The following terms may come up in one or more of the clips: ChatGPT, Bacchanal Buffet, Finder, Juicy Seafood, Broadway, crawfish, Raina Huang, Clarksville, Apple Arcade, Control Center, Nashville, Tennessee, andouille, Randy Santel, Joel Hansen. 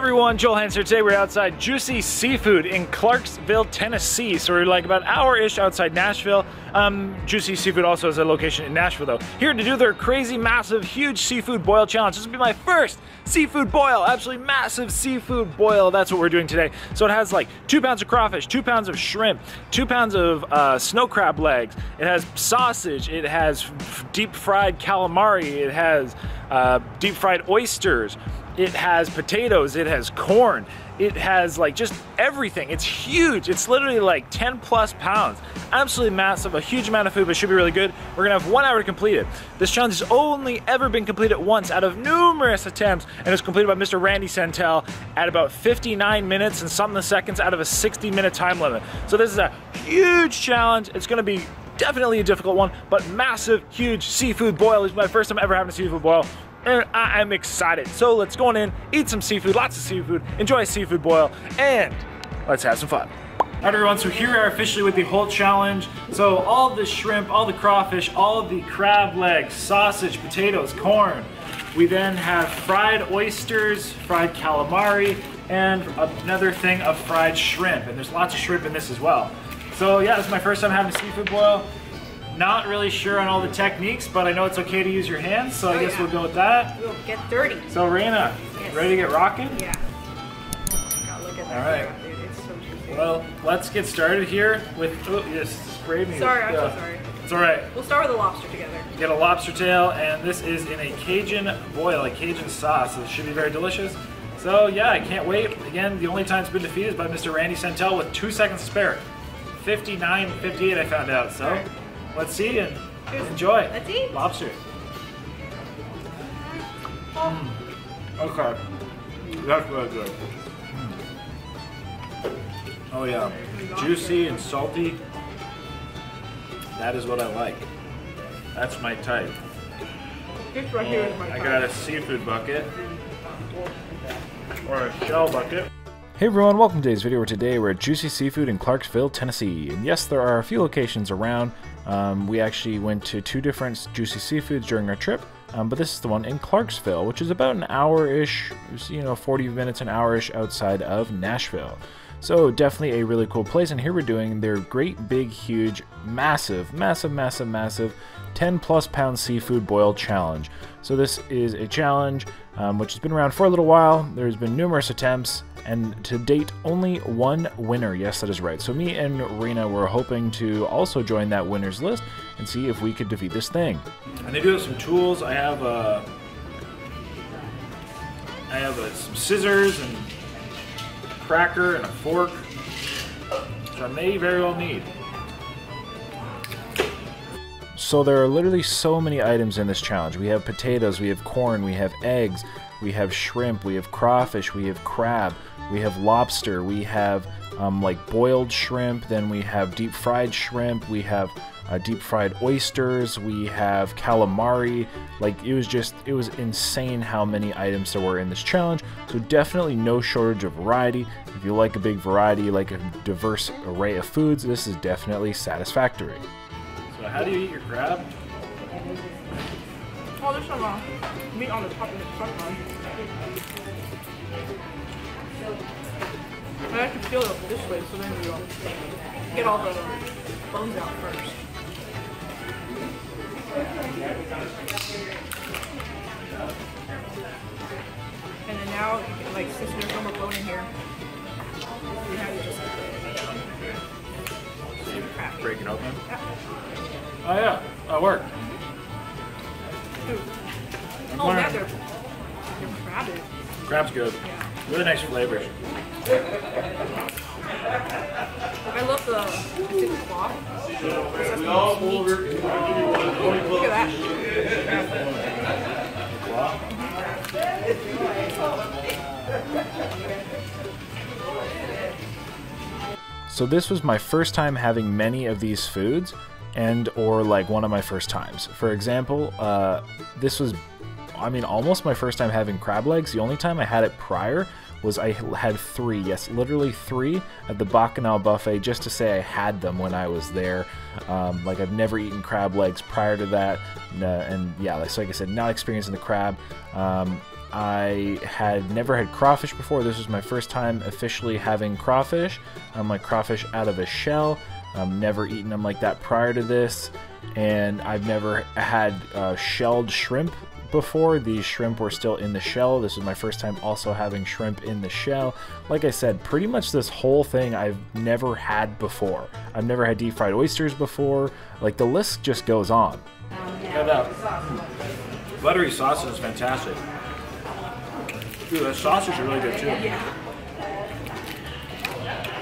everyone, Joel Hansen. Today we're outside Juicy Seafood in Clarksville, Tennessee. So we're like about an hour-ish outside Nashville. Juicy Seafood also has a location in Nashville though. Here to do their crazy, massive, huge seafood boil challenge. This will be my first seafood boil, absolutely massive seafood boil. That's what we're doing today. So it has like 2 pounds of crawfish, 2 pounds of shrimp, 2 pounds of snow crab legs. It has sausage, it has deep fried calamari, it has deep fried oysters. It has potatoes, it has corn, it has like just everything. It's huge, it's literally like 10 plus pounds. Absolutely massive, a huge amount of food, but should be really good. We're gonna have 1 hour to complete it. This challenge has only ever been completed once out of numerous attempts, and it was completed by Mr. Randy Santel at about 59 minutes and something seconds out of a 60-minute time limit. So this is a huge challenge. It's gonna be definitely a difficult one, but massive, huge seafood boil. It's my first time ever having a seafood boil. And I am excited. So let's go on in, eat some seafood, lots of seafood, enjoy a seafood boil, and let's have some fun. All right, everyone, so here we are officially with the whole challenge. So all the shrimp, all the crawfish, all the crab legs, sausage, potatoes, corn. We then have fried oysters, fried calamari, and another thing of fried shrimp. And there's lots of shrimp in this as well. So yeah, this is my first time having a seafood boil. Not really sure on all the techniques, but I know it's okay to use your hands, so I guess we'll go with that. We'll get dirty. So Raina, ready to get rocking? Yeah. Oh my God, look at that. All right. There, dude. It's so juicy. Well, let's get started here with, oh, you just sprayed me. Sorry, I'm so sorry. It's all right. We'll start with the lobster together. Get a lobster tail, and this is in a Cajun boil, a Cajun sauce. So it should be very delicious. So yeah, I can't wait. Again, the only time it's been defeated is by Mr. Randy Santel with 2 seconds to spare. 59:58, I found out, so. Let's see and enjoy. Let's eat. Lobster. Mm. Okay. That's really good. Oh yeah. Juicy and salty. That is what I like. That's my type. This right here is my type. I got a seafood bucket. Or a shell bucket. Hey everyone, welcome to today's video where today we're at Juicy Seafood in Clarksville, Tennessee. And yes, there are a few locations around. We actually went to 2 different Juicy Seafoods during our trip, but this is the one in Clarksville, which is about an hour-ish, you know, 40 minutes, an hour-ish outside of Nashville. So definitely a really cool place, and here we're doing their great big, huge, massive, massive, massive, massive 10 plus pound seafood boil challenge. So this is a challenge which has been around for a little while. There's been numerous attempts, and to date only one winner. Yes, that is right. So me and Raina were hoping to also join that winner's list and see if we could defeat this thing. And they do have some tools. I have some scissors and a cracker and a fork, which I may very well need. So there are literally so many items in this challenge. We have potatoes, we have corn, we have eggs, we have shrimp, we have crawfish, we have crab, we have lobster, we have like boiled shrimp, then we have deep fried shrimp, we have deep fried oysters, we have calamari. Like it was insane how many items there were in this challenge. So definitely no shortage of variety. If you like a big variety, like a diverse array of foods, this is definitely satisfactory. So how do you eat your crab? Oh, there's some meat on the top of the front one. I have to peel it up this way, so then we will get all the bones out first. And then now, you can, like, since there's no more bone in here, you have to just break it open. Oh yeah, that worked. Oh, yeah, they're crabbed. Crab's good. Yeah. Really nice flavor. I love the cloth. Look at that. So this was my first time having many of these foods, and or like one of my first times. For example, this was, I mean, almost my first time having crab legs. The only time I had it prior was I had 3, yes, literally 3 at the Bacchanal Buffet, just to say I had them when I was there. Like I've never eaten crab legs prior to that, and yeah, so like I said, not experiencing the crab. I had never had crawfish before. This was my first time officially having crawfish. Like crawfish out of a shell. I've never eaten them like that prior to this, and I've never had shelled shrimp before. These shrimp were still in the shell. This was my first time also having shrimp in the shell. Like I said, pretty much this whole thing I've never had before. I've never had deep fried oysters before. Like, the list just goes on. Yeah, that buttery sauce is fantastic. Dude, that sausage is really good too.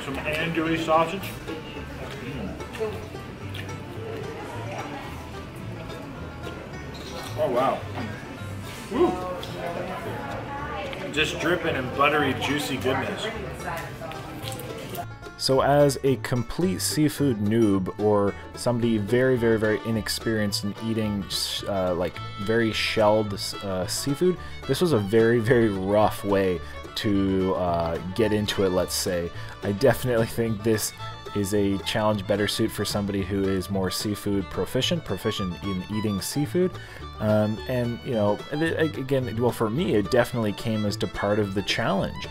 Some andouille sausage. Oh wow. Woo. Just dripping in buttery, juicy goodness. So as a complete seafood noob, or somebody very, very, very inexperienced in eating like very shelled seafood, this was a very, very rough way to get into it, let's say. I definitely think this is a challenge better suited for somebody who is more seafood proficient in eating seafood. And, you know, again, well, for me, it definitely came as to part of the challenge.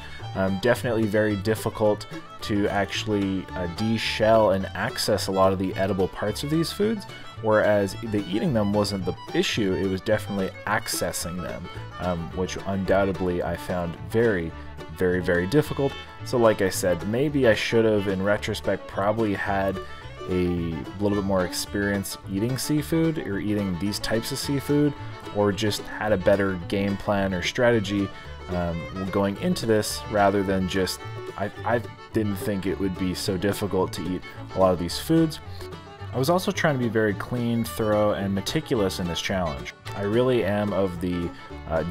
Definitely very difficult to actually de-shell and access a lot of the edible parts of these foods, whereas the eating them wasn't the issue, it was definitely accessing them, which undoubtedly I found very, very, very difficult. So like I said, maybe I should have, in retrospect, probably had a little bit more experience eating seafood, or eating these types of seafood, or just had a better game plan or strategy going into this, rather than just, I didn't think it would be so difficult to eat a lot of these foods. I was also trying to be very clean, thorough, and meticulous in this challenge. I really am of the,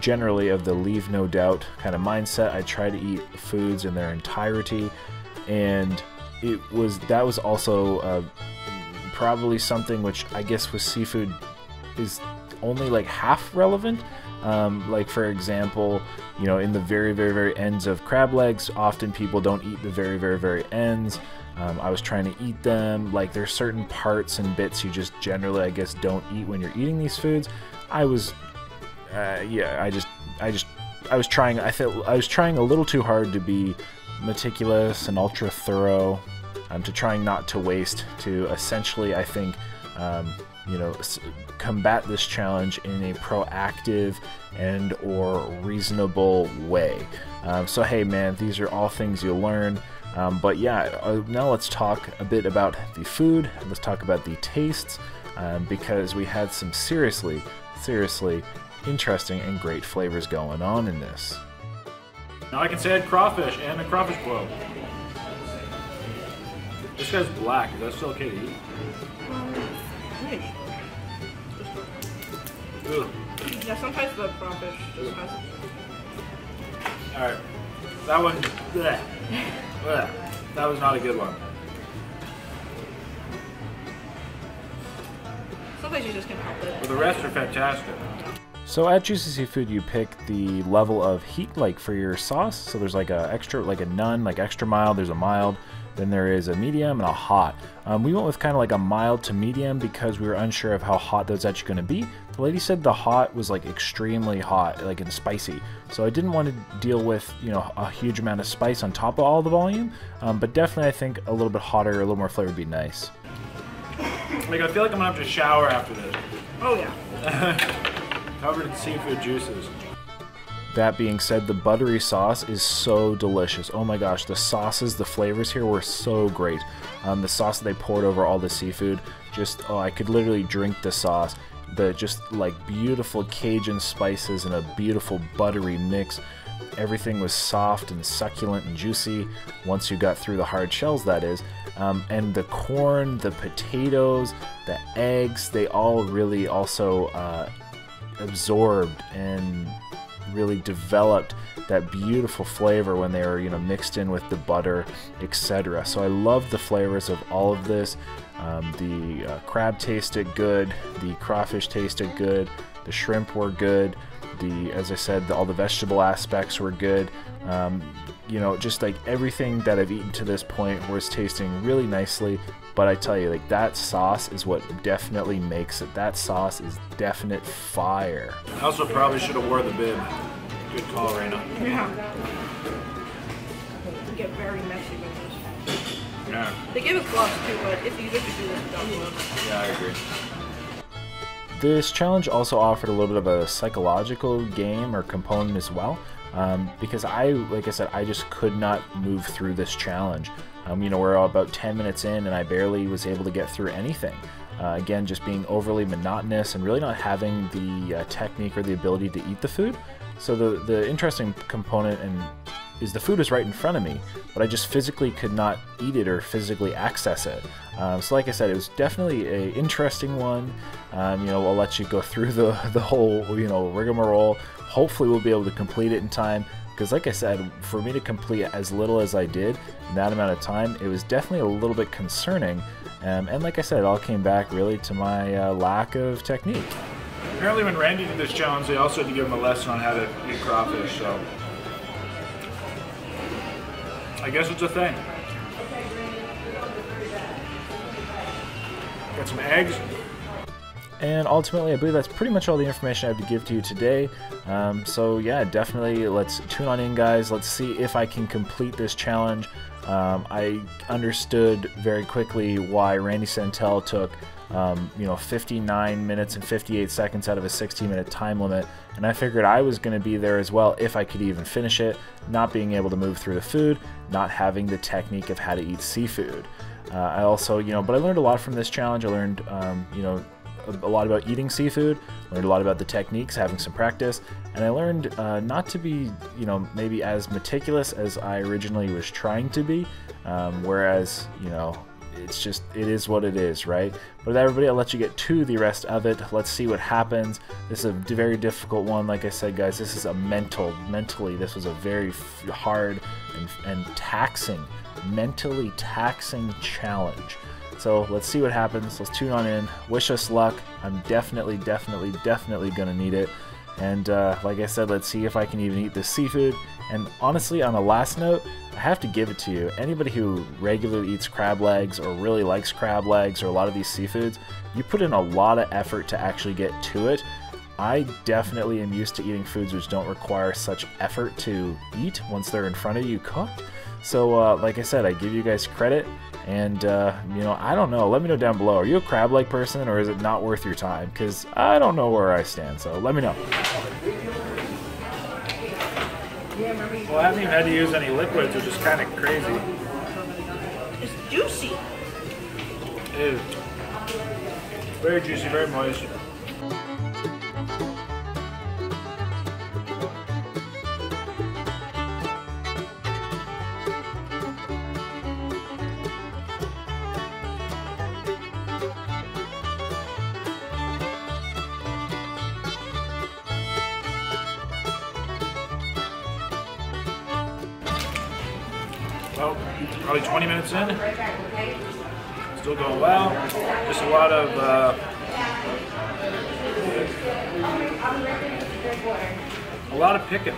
generally of the leave no doubt kind of mindset. I try to eat foods in their entirety, and that was also probably something which I guess with seafood is only like half relevant. Like for example, you know, in the very, very, very ends of crab legs, often people don't eat the very, very, very ends. I was trying to eat them. Like, there's certain parts and bits you just generally, I guess, don't eat when you're eating these foods. I was, yeah, I was trying. I felt I was trying a little too hard to be meticulous and ultra thorough, to trying not to waste. To essentially, I think, you know, combat this challenge in a proactive and or reasonable way. So hey, man, these are all things you learn. But yeah, now let's talk a bit about the food. Let's talk about the tastes, because we had some seriously, seriously interesting and great flavors going on in this. Now I can say I had crawfish and a crawfish boil. This guy's black. Is that still okay to eat? Ugh. Yeah, sometimes the crawfish just has it. Alright. That one, bleh. Bleh. That was not a good one. Sometimes you just can't help it. But the rest are fantastic. So at Juicy Seafood, you pick the level of heat, like for your sauce. So there's like a extra, like a none, like extra mild. There's a mild. Then there is a medium and a hot. We went with kind of like a mild to medium because we were unsure of how hot that was actually going to be. The lady said the hot was like extremely hot, like and spicy. So I didn't want to deal with, you know, a huge amount of spice on top of all the volume. But definitely I think a little bit hotter, a little more flavor would be nice. Like, I feel like I'm going to have to shower after this. Oh yeah. Covered in seafood juices. That being said, the buttery sauce is so delicious. Oh my gosh, the sauces, the flavors here were so great. The sauce that they poured over all the seafood, just, oh, I could literally drink the sauce. The just like beautiful Cajun spices and a beautiful buttery mix. Everything was soft and succulent and juicy once you got through the hard shells, that is. And the corn, the potatoes, the eggs, they all really also absorbed and really developed that beautiful flavor when they were, you know, mixed in with the butter, etc. So I love the flavors of all of this. The crab tasted good, the crawfish tasted good, the shrimp were good, the, as I said, all the vegetable aspects were good. You know, just like everything that I've eaten to this point was tasting really nicely. But I tell you, like, that sauce is what definitely makes it. That sauce is definite fire. I also probably should have wore the bib. Good call, Raina. Yeah. They get very messy with this. Yeah. They give us gloves too, but it's easier to do this without gloves. Yeah, I agree. This challenge also offered a little bit of a psychological game or component as well, because like I said, I just could not move through this challenge. You know, we're about 10 minutes in and I barely was able to get through anything. Again, just being overly monotonous and really not having the technique or the ability to eat the food. So the interesting component is the food is right in front of me, but I just physically could not eat it or physically access it. So like I said, it was definitely an interesting one. You know, I'll let you go through the whole, you know, rigmarole. Hopefully we'll be able to complete it in time, because like I said, for me to complete as little as I did in that amount of time, it was definitely a little bit concerning. And like I said, it all came back really to my lack of technique. Apparently when Randy did this challenge, they also had to give him a lesson on how to eat crawfish, so I guess it's a thing. Got some eggs. And ultimately, I believe that's pretty much all the information I have to give to you today. So yeah, definitely let's tune on in, guys. Let's see if I can complete this challenge. I understood very quickly why Randy Santel took, you know, 59 minutes and 58 seconds out of a 60-minute time limit. And I figured I was going to be there as well if I could even finish it, not being able to move through the food, not having the technique of how to eat seafood. I also, you know, but I learned a lot from this challenge. I learned, you know, a lot about eating seafood, learned a lot about the techniques, having some practice, and I learned not to be, you know, maybe as meticulous as I originally was trying to be, whereas, you know, it's just, it is what it is, right? But with everybody, I'll let you get to the rest of it. Let's see what happens. This is a very difficult one. Like I said, guys, this is a mentally, this was a very hard and taxing, mentally taxing challenge. So let's see what happens. Let's tune on in. Wish us luck. I'm definitely gonna need it. And like I said, let's see if I can even eat this seafood. And honestly, on a last note, I have to give it to you. Anybody who regularly eats crab legs or really likes crab legs or a lot of these seafoods, you put in a lot of effort to actually get to it. I definitely am used to eating foods which don't require such effort to eat once they're in front of you cooked. So like I said, I give you guys credit. And, you know, I don't know. Let me know down below. Are you a crab leg person, or is it not worth your time? Because I don't know where I stand, so let me know. Well, I haven't even had to use any liquids, which is kind of crazy. It's juicy. It is. Very juicy, very moist. Well, probably 20 minutes in, still going well. Just a lot of picking.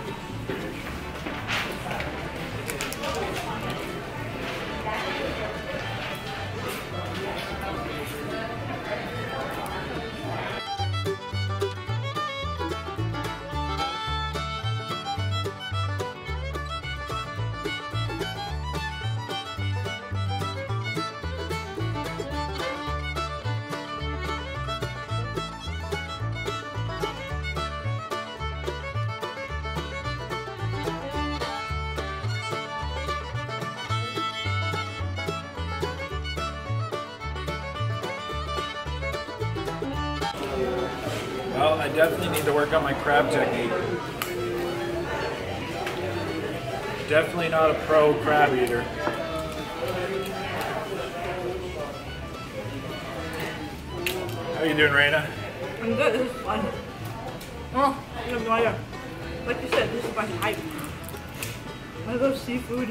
Well, I definitely need to work on my crab technique. Definitely not a pro crab eater. How are you doing, Raina? I'm good. This is fun. Oh, I have no idea. Like you said, this is my type. I love seafood.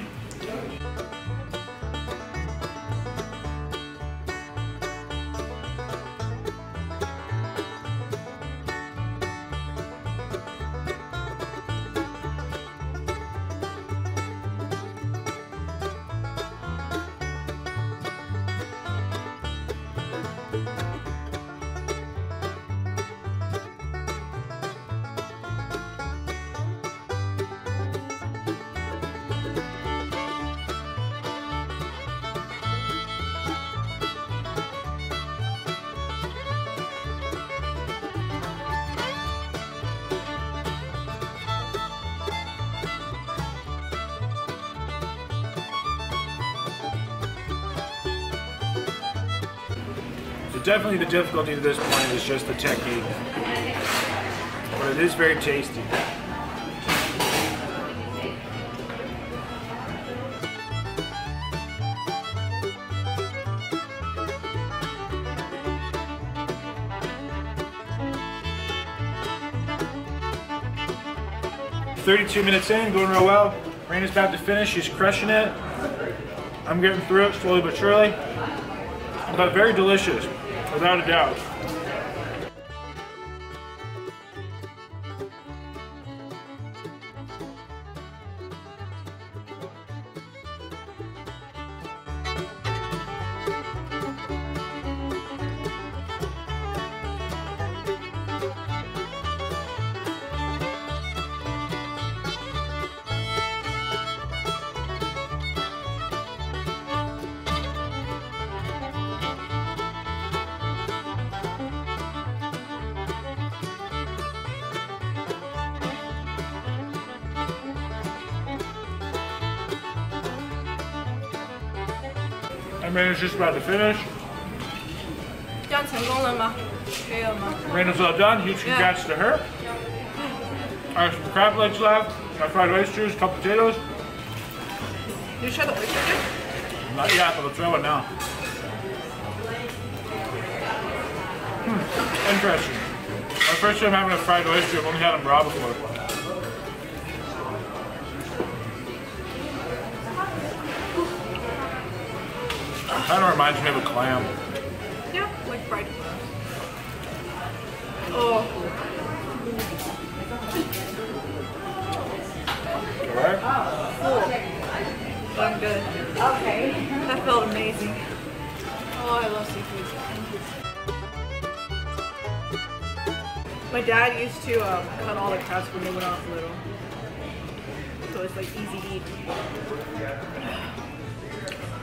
definitely the difficulty at this point is just the technique. But it is very tasty. "32 minutes in, going real well. Raina's about to finish, she's crushing it. I'm getting through it slowly but surely. But very delicious, without a doubt. Raina's just about to finish. Raina's all done. Huge congrats to her. I have some crab legs left, my fried oysters, a couple potatoes. You sure the oyster did? Not yet, but I'll throw it now. Interesting. My first time having a fried oyster, I've only had them raw before. Kind of reminds me of a clam. Yeah, like fried clams. Oh. You alright? Cool. I'm good. Okay. That felt amazing. Oh, I love seafood. My dad used to cut all the crabs when they went off little. So it's like easy to eat.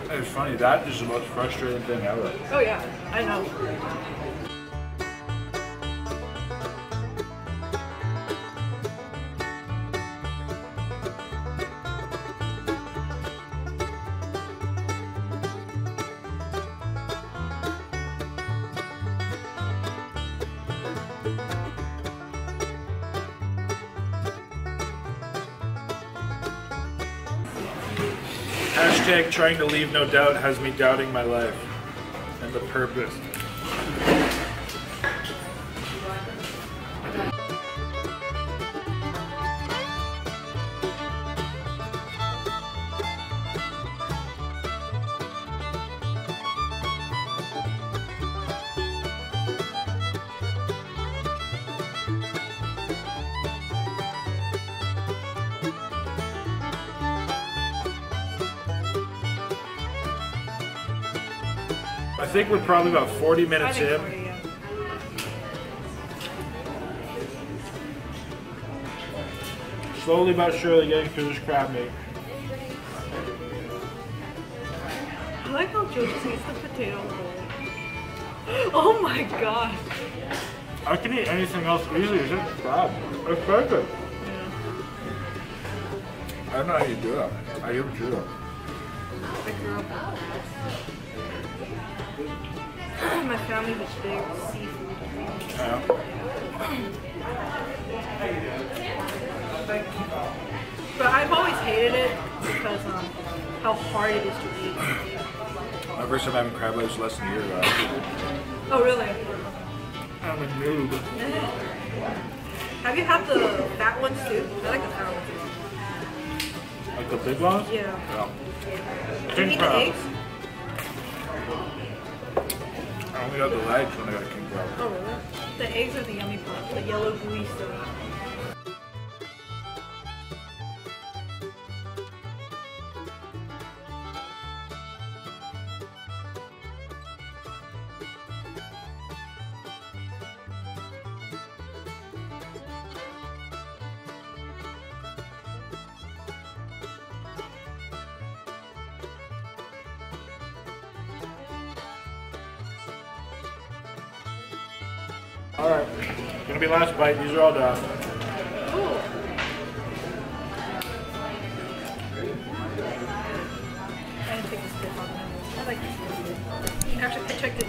It's funny, that is the most frustrating thing ever. Oh yeah, I know. Hashtag trying to leave no doubt has me doubting my life and the purpose. I think we're probably about 40 minutes in. 40, yeah. Slowly but surely getting through this crab meat. I like how Joe just eats the potato bowl. Oh my god! I can eat anything else easily, it's just crab. It's perfect. Yeah. I don't know how you do that. I do too. I grew up my family was big seafood. Yeah. But I've always hated it because how hard it is to eat. My first time having crab legs was less than a year ago. Oh really? I'm a noob. Have you had the fat ones too? I like the fat ones too. Like the big ones? Yeah. Yeah. Do you eat the eggs? I only got the legs when I got a king crab. Oh really? The eggs are the yummy part, the yellow gooey stuff. All right, gonna be last bite. These are all done. Cool. I didn't think this was good. I like this one. Actually, I checked it.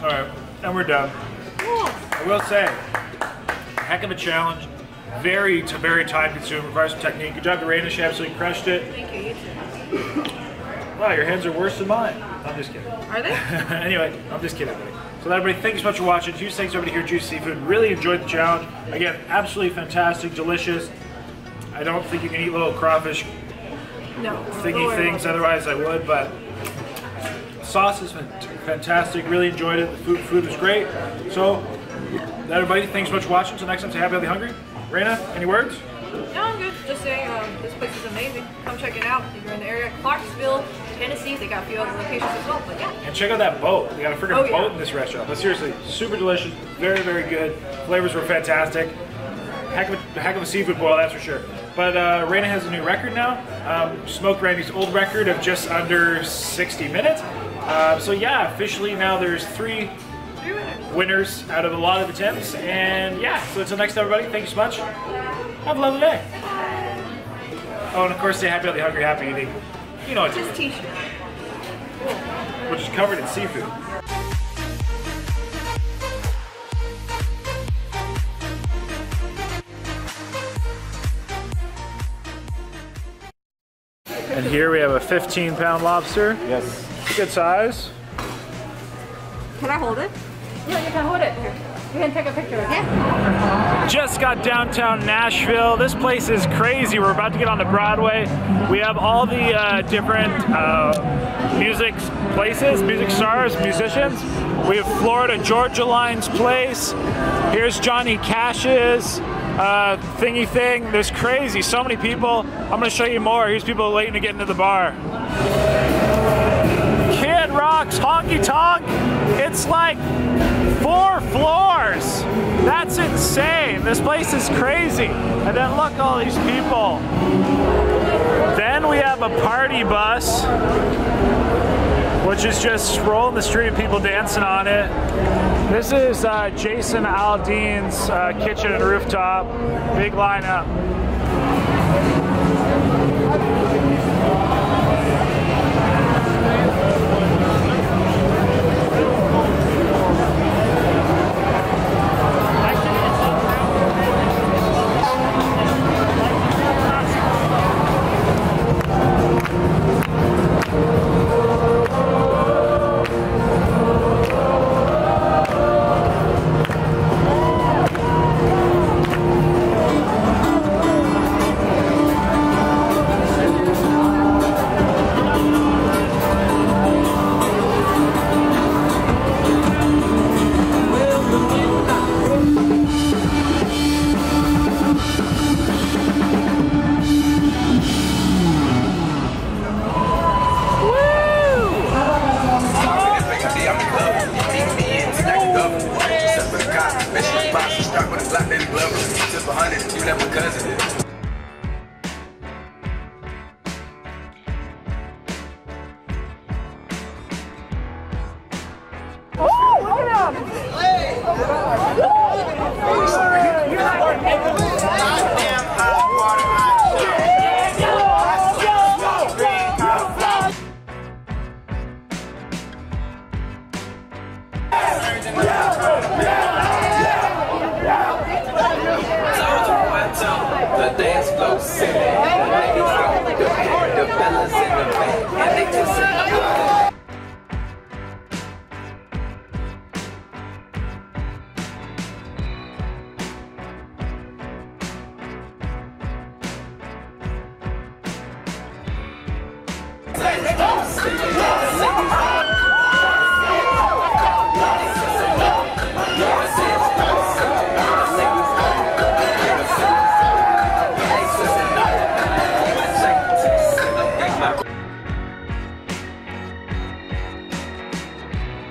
All right, and we're done. I will say, heck of a challenge. Very time consuming, requires some technique. Good job, Raina. She absolutely crushed it. Thank you. You too. Wow, your hands are worse than mine. I'm just kidding. Are they? Anyway, I'm just kidding, everybody. So everybody, thank you so much for watching. Huge thanks to everybody here at Juicy Seafood. Really enjoyed the challenge. Again, absolutely fantastic, delicious. I don't think you can eat little crawfish thingy things, otherwise I would, but sauce is fantastic. Really enjoyed it. The food was great. So everybody, thanks so much for watching. Until next time, stay happy, healthy, hungry. Raina, any words? No, I'm good. Just saying, this place is amazing. Come check it out if you're in the area. Clarksville, Tennessee. They got a few other locations as well, but yeah. And check out that boat. They got a freaking boat in this restaurant. But seriously, super delicious. Very good. Flavors were fantastic. Heck of a seafood boil, that's for sure. But Raina has a new record now. Smoked Randy's old record of just under 60 minutes. So yeah, officially now there's three winners out of a lot of attempts. And yeah, so until next time, everybody, thank you so much. Have a lovely day. Oh, and of course, stay happy, healthy, hungry, happy eating. You know, it's his t-shirt, which is covered in seafood. And here we have a 15-pound lobster. Yes. Good size. Can I hold it? Yeah, you can hold it. You can take a picture of it. Yeah. Just got downtown Nashville. This place is crazy. We're about to get onto Broadway. We have all the different music places, music stars, musicians. We have Florida Georgia Line's place. Here's Johnny Cash's. Thingy thing. There's crazy. So many people. I'm going to show you more. Here's people waiting to get into the bar. Kid Rock's Honky Tonk. It's like 4 floors. That's insane. This place is crazy. And then look, all these people. Then we have a party bus, which is just rolling the street, people dancing on it. This is Jason Aldean's kitchen and rooftop. Big lineup.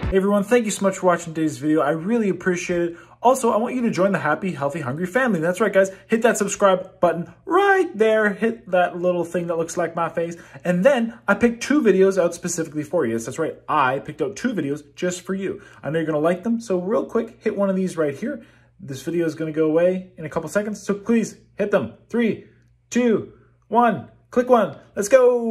Hey everyone, thank you so much for watching today's video. I really appreciate it. Also, I want you to join the happy, healthy, hungry family. That's right, guys. Hit that subscribe button right there. Hit that little thing that looks like my face. And then I picked 2 videos out specifically for you. Yes, that's right. I picked out 2 videos just for you. I know you're going to like them. So real quick, hit one of these right here. This video is going to go away in a couple seconds. So please hit them. 3, 2, 1. Click 1. Let's go.